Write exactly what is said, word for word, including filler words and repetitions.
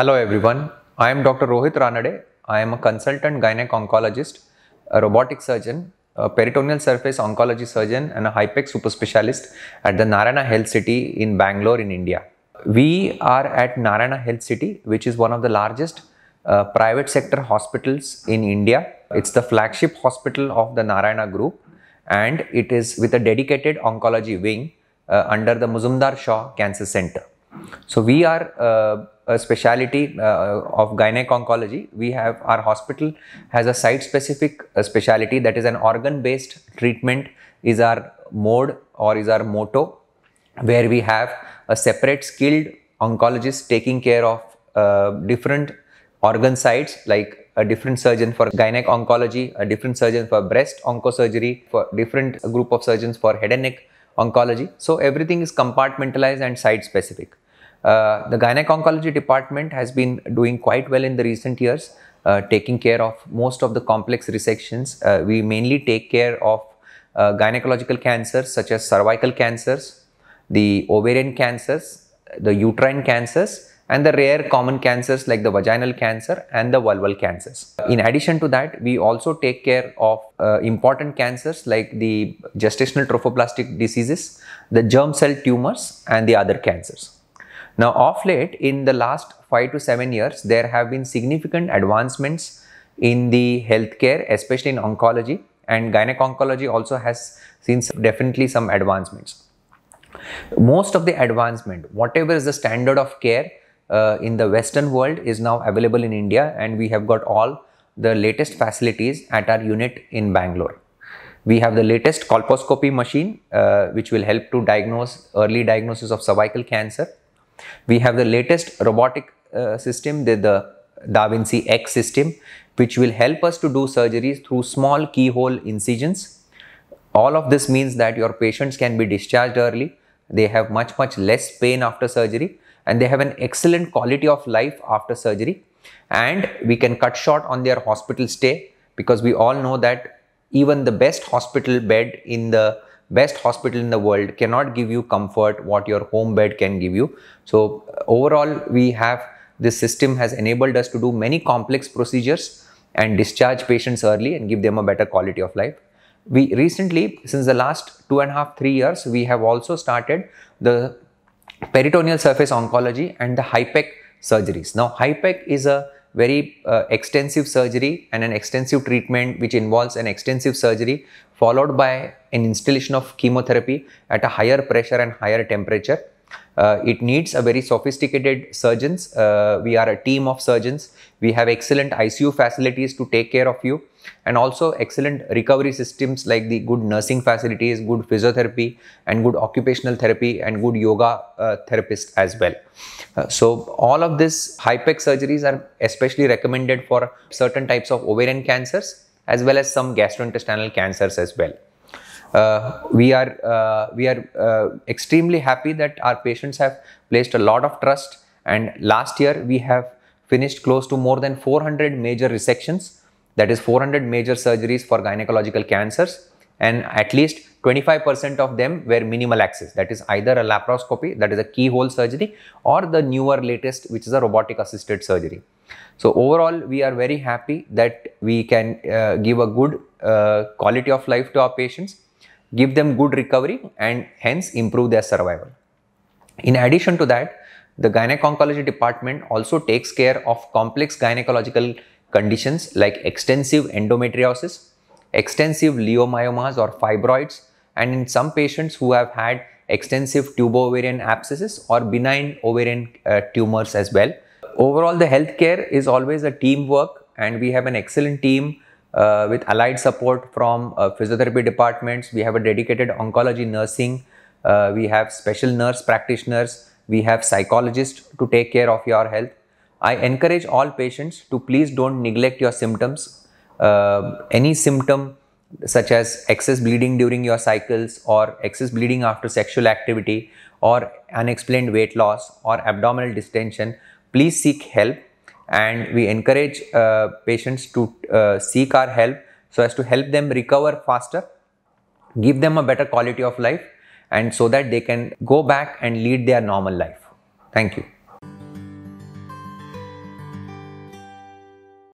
Hello everyone, I am Doctor Rohit Ranade. I am a consultant gynec oncologist, a robotic surgeon, a peritoneal surface oncology surgeon and a HIPEC super specialist at the Narayana Health City in Bangalore in India. We are at Narayana Health City, which is one of the largest uh, private sector hospitals in India. It's the flagship hospital of the Narayana group and it is with a dedicated oncology wing uh, under the Muzumdar Shaw Cancer Centre. So we are uh, a speciality uh, of gynec oncology. We have our hospital has a site specific uh, speciality, that is an organ based treatment is our mode or is our motto, where we have a separate skilled oncologist taking care of uh, different organ sites, like a different surgeon for gynec oncology, a different surgeon for breast oncosurgery, for different group of surgeons for head and neck oncology. So everything is compartmentalized and site specific. Uh, the gynec oncology department has been doing quite well in the recent years, uh, taking care of most of the complex resections. Uh, we mainly take care of uh, gynecological cancers such as cervical cancers, the ovarian cancers, the uterine cancers and the rare common cancers like the vaginal cancer and the vulval cancers. In addition to that, we also take care of uh, important cancers like the gestational trophoplastic diseases, the germ cell tumors and the other cancers. Now, of late, in the last five to seven years, there have been significant advancements in the healthcare, especially in oncology, and gynec oncology also has seen definitely some advancements. Most of the advancement, whatever is the standard of care uh, in the Western world, is now available in India, and we have got all the latest facilities at our unit in Bangalore. We have the latest colposcopy machine, uh, which will help to diagnose early diagnosis of cervical cancer. We have the latest robotic uh, system, the, the Da Vinci X system, which will help us to do surgeries through small keyhole incisions. All of this means that your patients can be discharged early, they have much much less pain after surgery and they have an excellent quality of life after surgery, and we can cut short on their hospital stay, because we all know that even the best hospital bed in the best hospital in the world cannot give you comfort what your home bed can give you. So overall, we have this system has enabled us to do many complex procedures and discharge patients early and give them a better quality of life. We recently, since the last two and a half, three years, we have also started the peritoneal surface oncology and the HIPEC surgeries. Now, HIPEC is a very uh, extensive surgery and an extensive treatment which involves an extensive surgery followed by an installation of chemotherapy at a higher pressure and higher temperature. Uh, it needs a very sophisticated surgeons. Uh, we are a team of surgeons. We have excellent I C U facilities to take care of you and also excellent recovery systems like the good nursing facilities, good physiotherapy and good occupational therapy and good yoga uh, therapists as well. Uh, so all of this HIPEC surgeries are especially recommended for certain types of ovarian cancers as well as some gastrointestinal cancers as well. Uh, we are, uh, we are uh, extremely happy that our patients have placed a lot of trust, and last year we have finished close to more than four hundred major resections, that is four hundred major surgeries for gynecological cancers, and at least twenty-five percent of them were minimal access, that is either a laparoscopy, that is a keyhole surgery, or the newer latest which is a robotic assisted surgery. So overall, we are very happy that we can uh, give a good uh, quality of life to our patients, give them good recovery and hence improve their survival. In addition to that, the gynec oncology department also takes care of complex gynecological conditions like extensive endometriosis, extensive leiomyomas or fibroids, and in some patients who have had extensive tubo-ovarian abscesses or benign ovarian uh, tumors as well. Overall, the healthcare is always a teamwork, and we have an excellent team Uh, with allied support from uh, physiotherapy departments. We have a dedicated oncology nursing, uh, we have special nurse practitioners, we have psychologists to take care of your health. I encourage all patients to please don't neglect your symptoms. Uh, any symptom such as excess bleeding during your cycles or excess bleeding after sexual activity or unexplained weight loss or abdominal distension, please seek help. And we encourage uh, patients to uh, seek our help so as to help them recover faster, give them a better quality of life, and so that they can go back and lead their normal life. Thank you.